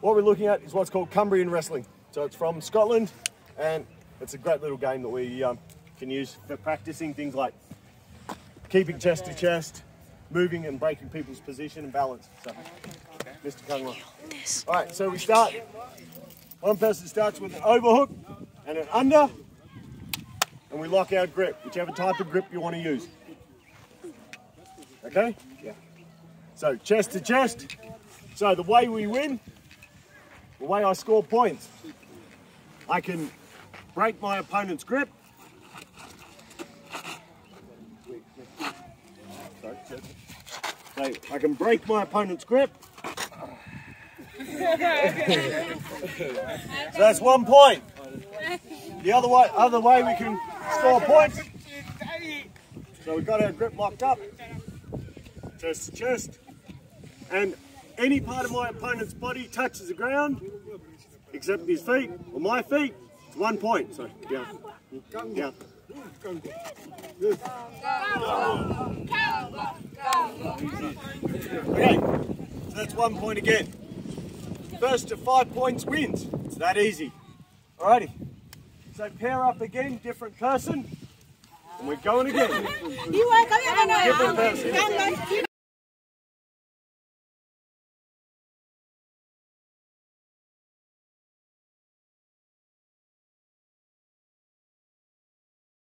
What we're looking at is what's called Cumbrian Wrestling. So it's from Scotland, and it's a great little game that we can use for practicing things like keeping chest to chest, moving and breaking people's position and balance. So, Mr. Cunningham. All right, so we start. One person starts with an overhook and an under, and we lock our grip, whichever type of grip you want to use. Okay? Yeah. So chest to chest. So the way we win, the way I score points, I can break my opponent's grip. So I can break my opponent's grip. So that's 1 point. The other way we can score points. So we've got our grip locked up, chest to chest, and any part of my opponent's body touches the ground, except his feet or my feet, it's 1 point. So yeah, yeah. Okay, so that's 1 point again. First to 5 points wins. It's that easy. Alrighty. So pair up again, different person, and we're going again. Different person.